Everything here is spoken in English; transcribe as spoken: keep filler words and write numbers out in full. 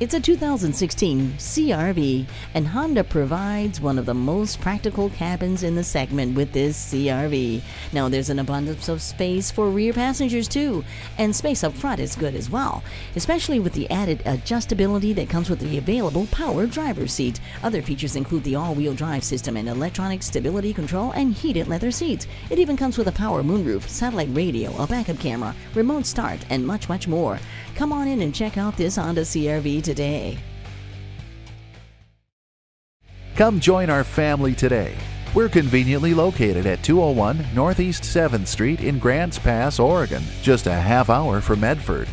It's a two thousand sixteen C R V, and Honda provides one of the most practical cabins in the segment with this C R V. Now, there's an abundance of space for rear passengers too, and space up front is good as well, especially with the added adjustability that comes with the available power driver's seat. Other features include the all-wheel drive system and electronic stability control and heated leather seats. It even comes with a power moonroof, satellite radio, a backup camera, remote start, and much, much more. Come on in and check out this Honda C R V today. Come join our family today. We're conveniently located at two oh one Northeast seventh Street in Grants Pass, Oregon, just a half hour from Medford.